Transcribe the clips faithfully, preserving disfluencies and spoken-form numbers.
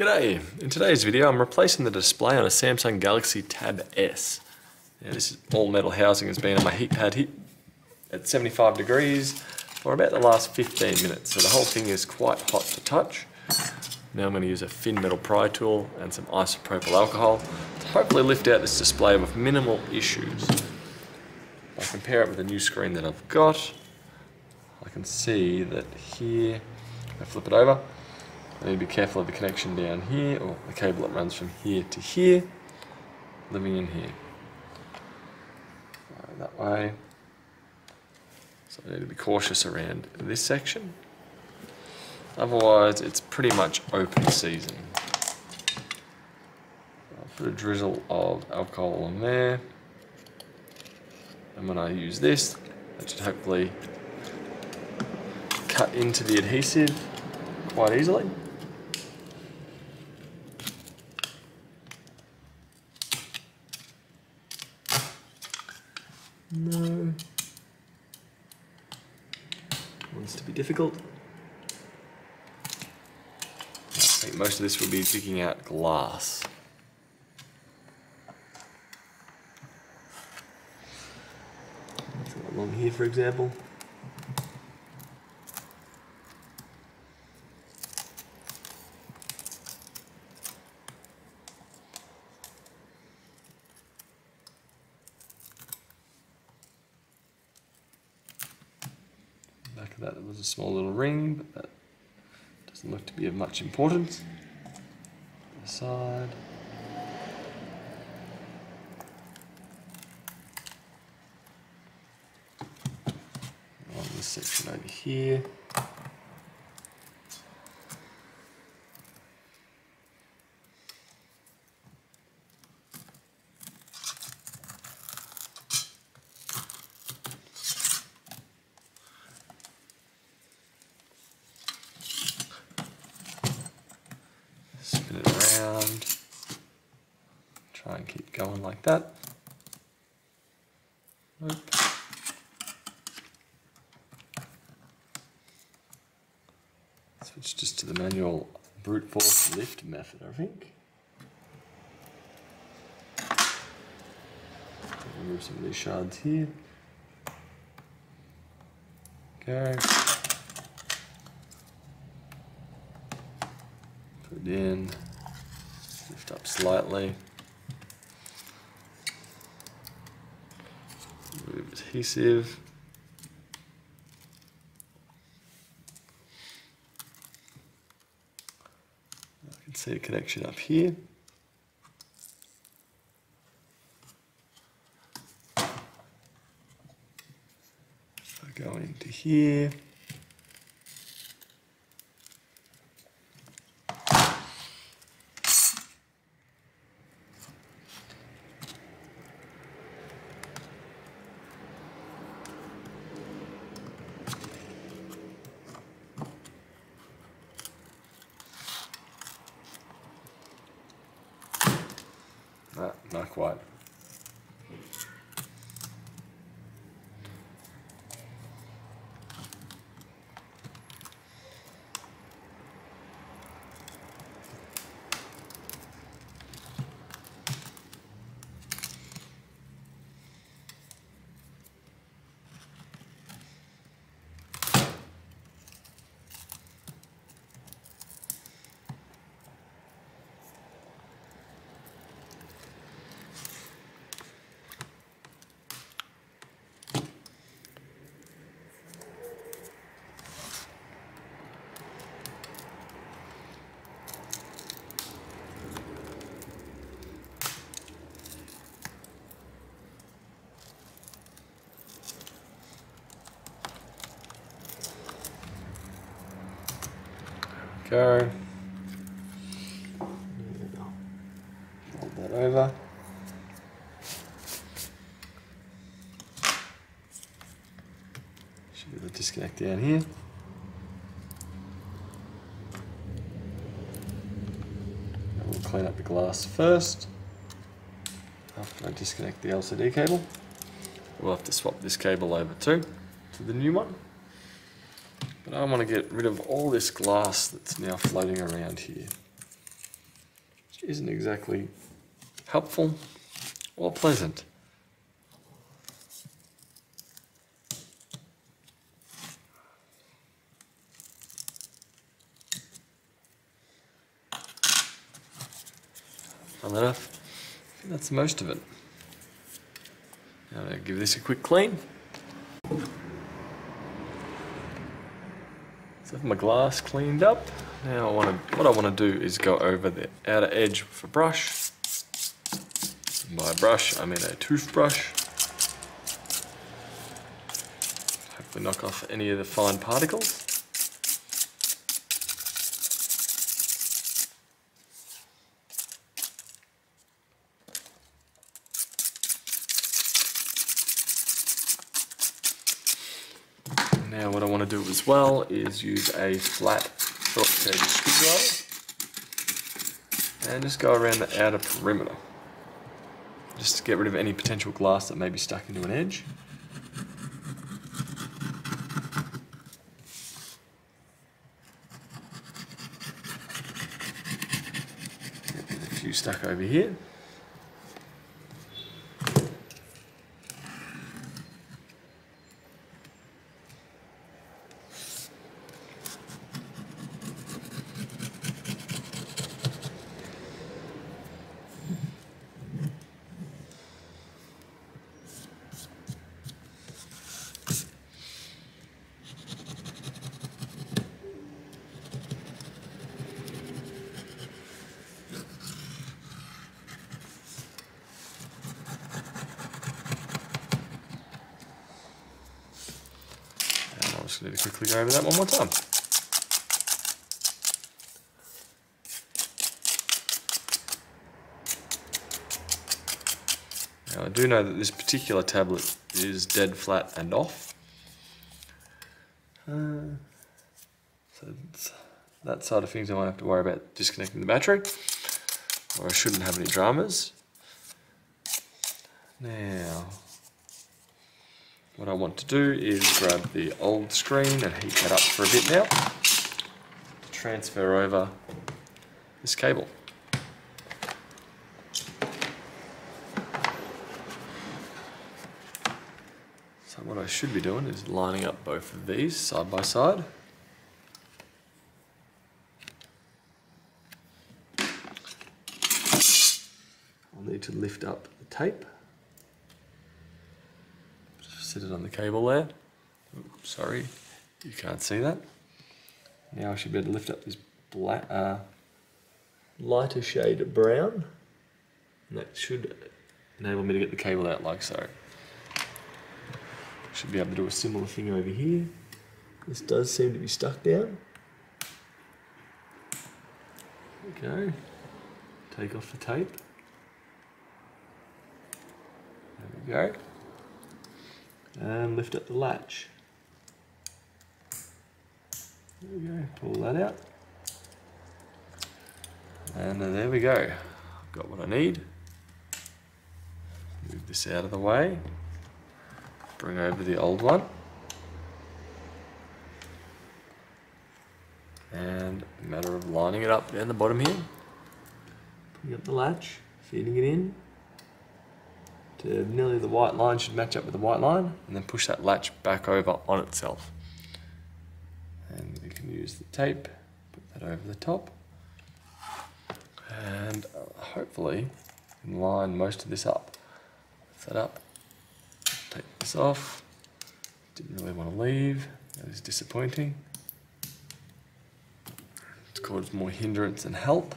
G'day, in today's video I'm replacing the display on a Samsung Galaxy Tab S. Now this all metal housing has been on my heat pad at seventy-five degrees for about the last fifteen minutes, so the whole thing is quite hot to touch. Now I'm going to use a thin metal pry tool and some isopropyl alcohol to hopefully lift out this display with minimal issues. If I compare it with the new screen that I've got, I can see that here, if I flip it over, I need to be careful of the connection down here, or the cable that runs from here to here, living in here. Right, that way. So I need to be cautious around this section. Otherwise, it's pretty much open season. I'll put a drizzle of alcohol on there. And when I use this, that should hopefully cut into the adhesive quite easily. No. Wants to be difficult. I think most of this will be digging out glass. Along here, for example. Back of that, there was a small little ring, but that doesn't look to be of much importance. Aside. On this section over here. Spin it around, try and keep going like that. Nope. Switch just to the manual brute force lift method, I think. Remove some of these shards here. Okay. Put it in, lift up slightly, remove adhesive, I can see a connection up here, if I go into here. Ah, not quite. Go. Fold that over. Should be able to disconnect down here. And we'll clean up the glass first. After I disconnect the L C D cable, we'll have to swap this cable over too to the new one. But I want to get rid of all this glass that's now floating around here. which isn't exactly helpful or pleasant. Done enough. I think that's most of it. I'm going to give this a quick clean. So I have my glass cleaned up. Now I want to, what I want to do is go over the outer edge with a brush. And by brush I mean a toothbrush. Hopefully knock off any of the fine particles. Now what I want to do as well is use a flat short edge screwdriver and just go around the outer perimeter, just to get rid of any potential glass that may be stuck into an edge. Get a few stuck over here. Just need to quickly go over that one more time. Now I do know that this particular tablet is dead flat and off. Uh, so that side of things I won't have to worry about disconnecting the battery, or I shouldn't have any dramas. Now, what I want to do is grab the old screen and heat that up for a bit now to transfer over this cable. So what I should be doing is lining up both of these side by side. I'll need to lift up the tape. Sit it on the cable there. Oops, sorry, you can't see that. Now I should be able to lift up this black, uh, lighter shade of brown. And that should enable me to get the cable out like so. Should be able to do a similar thing over here. This does seem to be stuck down. There we go. Take off the tape. There we go. And lift up the latch. There we go, pull that out. And there we go. I've got what I need. Move this out of the way. Bring over the old one. And a matter of lining it up down the bottom here. Putting up the latch, feeding it in. To nearly the white line should match up with the white line, and then push that latch back over on itself. And we can use the tape, put that over the top, and hopefully line most of this up. Lift that up, take this off. Didn't really want to leave, that is disappointing. It's caused more hindrance than help.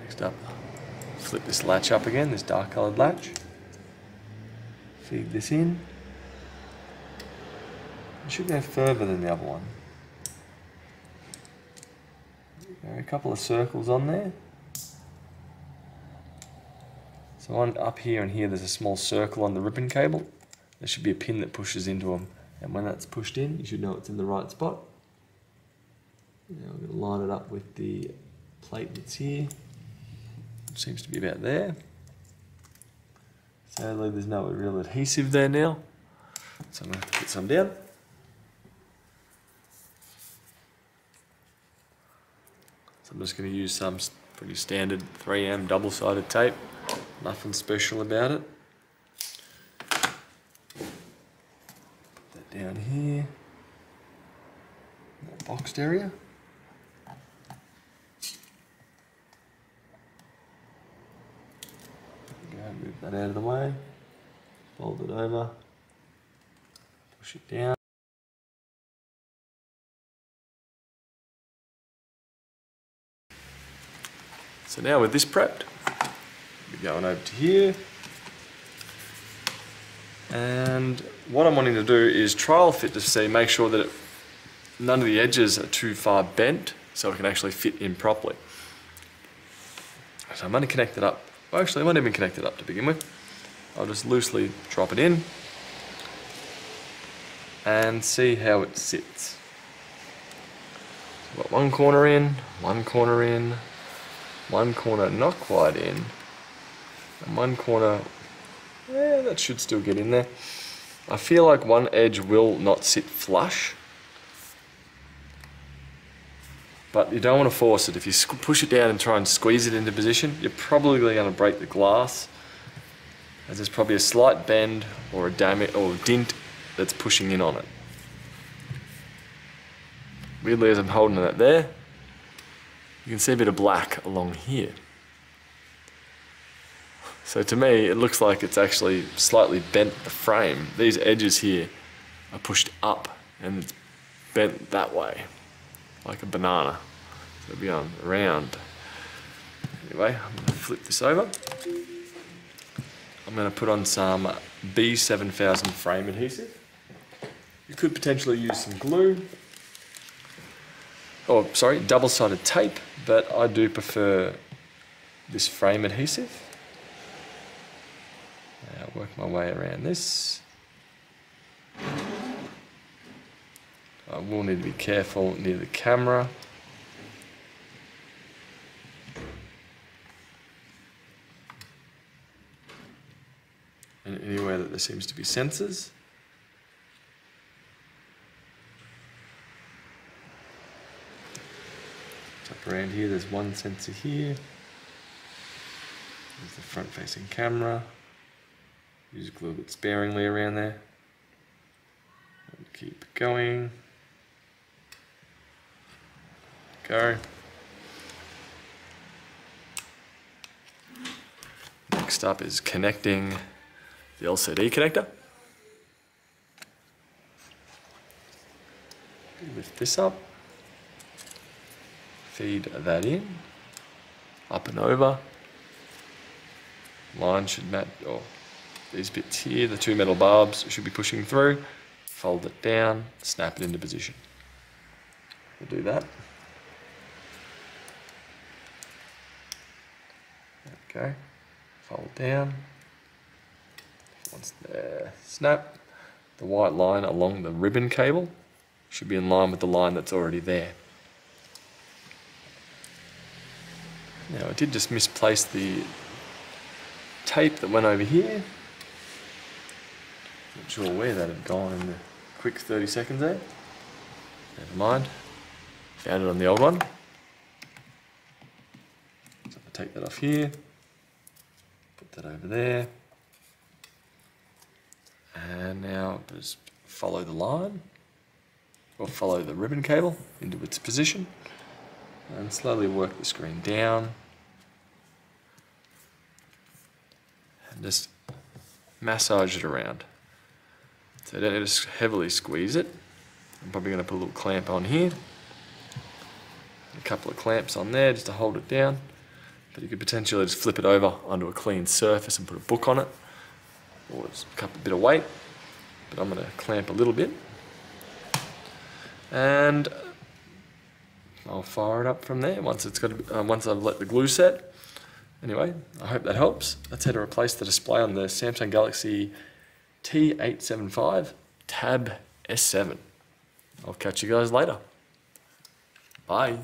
Next up, flip this latch up again, this dark coloured latch. Feed this in. It should go further than the other one. There are a couple of circles on there. So on up here and here, there's a small circle on the ribbon cable. There should be a pin that pushes into them, and when that's pushed in, you should know it's in the right spot. Now I'm going to line it up with the plate that's here. Seems to be about there. Sadly, there's no real adhesive there now, so I'm going to have to put some down. So I'm just going to use some Pretty standard three M double-sided tape, nothing special about it. Put that down here, that boxed area. Go, move that out of the way, fold it over, push it down. So now with this prepped, we're going over to here, and what I'm wanting to do is trial fit to see, make sure that it, none of the edges are too far bent so it can actually fit in properly. So I'm going to connect it up, well, actually I won't even connect it up to begin with, I'll just loosely drop it in and see how it sits. So I've got one corner in, one corner in, one corner not quite in, and one corner, yeah, that should still get in there. I feel like one edge will not sit flush, but you don't want to force it. If you push it down and try and squeeze it into position, you're probably going to break the glass, as there's probably a slight bend or a damage or a dint that's pushing in on it. Weirdly, as I'm holding that there, you can see a bit of black along here. So to me, it looks like it's actually slightly bent the frame. These edges here are pushed up and it's bent that way, like a banana. So it'll be on round. Anyway, I'm gonna flip this over. I'm gonna put on some B seven thousand frame adhesive. You could potentially use some glue. Oh, sorry, double-sided tape, but I do prefer this frame adhesive. I'll work my way around this. I will need to be careful near the camera. And anywhere that there seems to be sensors. Around here, there's one sensor here. There's the front-facing camera. Use glue a bit sparingly around there. And keep going. Go. Next up is connecting the L C D connector. Lift this up. Feed that in, up and over. Line should match, or these bits here, the two metal barbs should be pushing through. Fold it down, snap it into position. We'll do that. Okay, fold down. Once there, snap. The white line along the ribbon cable should be in line with the line that's already there. Now I did just misplace the tape that went over here. Not sure where that had gone in the quick thirty seconds there. Never mind. Found it on the old one. So I'll take that off here. Put that over there. And now just follow the line, or follow the ribbon cable into its position. And slowly work the screen down. And just massage it around. So don't just heavily squeeze it. I'm probably going to put a little clamp on here. A couple of clamps on there just to hold it down. But you could potentially just flip it over onto a clean surface and put a book on it. Or just a couple bit of weight. But I'm going to clamp a little bit. And I'll fire it up from there once it's got. Uh, once I've let the glue set. Anyway, I hope that helps. That's how to replace the display on the Samsung Galaxy T eight seventy-five Tab S seven. I'll catch you guys later. Bye.